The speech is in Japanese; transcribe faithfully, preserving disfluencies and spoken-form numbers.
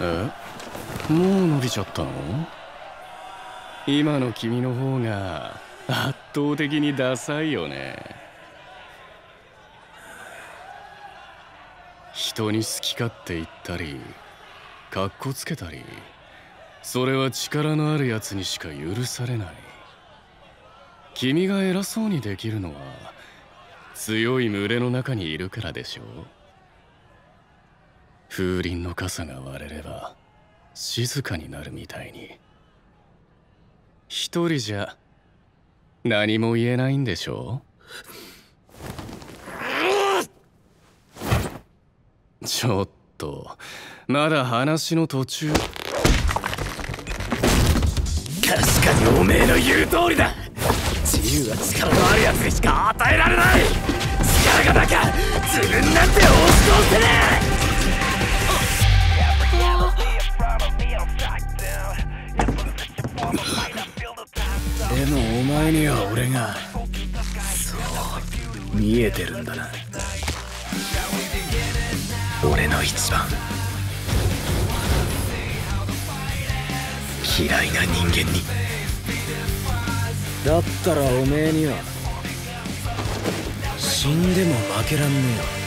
え？もう伸びちゃったの？今の君の方が圧倒的にダサいよね。人に好き勝手言ったりかっこつけたり、それは力のあるやつにしか許されない。君が偉そうにできるのは強い群れの中にいるからでしょう。風鈴の傘が割れれば静かになるみたいに、一人じゃ何も言えないんでしょう。ちょっとまだ話の途中。確かにおめえの言う通りだ。自由は力のあるやつにしか与えられない。力がなきゃ自分なんて押し通せねえ。でもお前には俺がそう見えてるんだな。俺の一番嫌いな人間に。だったらおめえには死んでも負けらんねえよ。